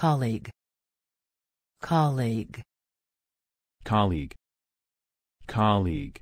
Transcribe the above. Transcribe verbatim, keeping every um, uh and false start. colleague, colleague, colleague, colleague.